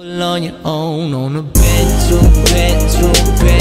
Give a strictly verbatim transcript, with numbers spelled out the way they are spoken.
Babylonian on on a bedroom, bedroom, bedroom.